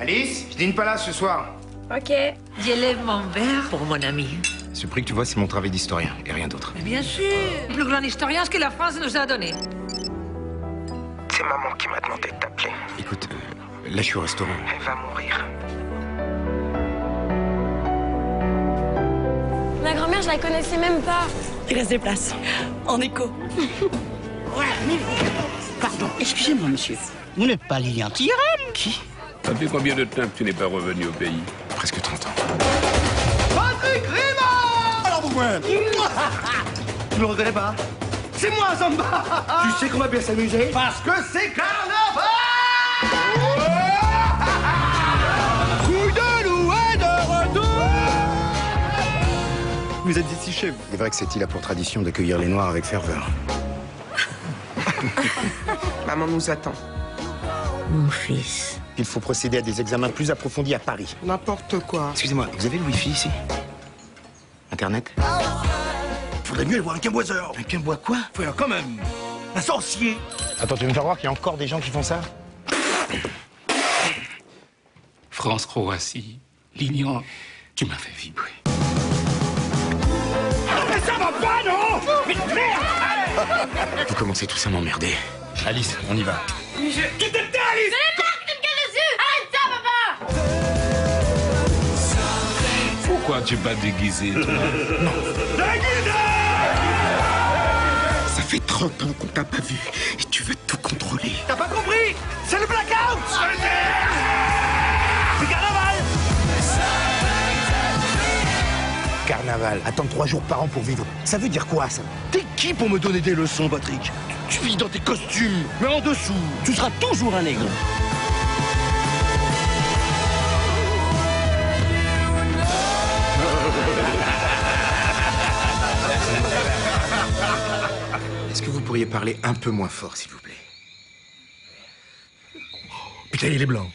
Alice, je dîne pas là ce soir. Ok. J'élève mon verre pour mon ami. Ce prix que tu vois, c'est mon travail d'historien et rien d'autre. Bien sûr. Le plus grand historien, ce que la France nous a donné. C'est maman qui m'a demandé de t'appeler. Écoute, là je suis au restaurant. Elle va mourir. Ma grand-mère, je la connaissais même pas. Il reste des places. En écho. Pardon, excusez-moi, monsieur. Vous n'êtes pas Lilian Tiram? Qui? Ça fait combien de temps que tu n'es pas revenu au pays? Presque 30 ans. Patrick Rima! Alors, vous tu me reconnais pas? C'est moi, Zamba! Tu sais qu'on va bien s'amuser? Parce que c'est carnaval! Fouille de loup et de retour! Vous êtes ici chez vous. C'est vrai que cette île a pour tradition d'accueillir les Noirs avec ferveur. Maman nous attend. Mon fils. Il faut procéder à des examens plus approfondis à Paris. N'importe quoi. Excusez-moi, vous avez le wifi ici? Internet? Faudrait mieux aller voir un camboiseur. Un cambois quoi? Frère, quand même. Un sorcier. Attends, tu veux me faire voir qu'il y a encore des gens qui font ça? France-Croatie, Lignan, tu m'as fait vibrer. Mais ça va pas, non? Mais merde! Vous commencez tous à m'emmerder. Alice, on y va. Mais je... Qu'est-ce que t'es, Alice? C'est moi qui te casse les yeux! Arrête ça, papa! Pourquoi tu vas déguiser, toi? Non. Déguisé! Ça fait 30 ans qu'on t'a pas vu et tu veux tout contrôler. T'as pas compris? C'est le blackout! C'est carnaval! Carnaval. Attendre 3 jours par an pour vivre. Ça veut dire quoi, ça? T'es qui pour me donner des leçons, Patrick? Tu vis dans tes costumes, mais en dessous, tu seras toujours un nègre. Est-ce que vous pourriez parler un peu moins fort, s'il vous plaît? Putain, il est blanc.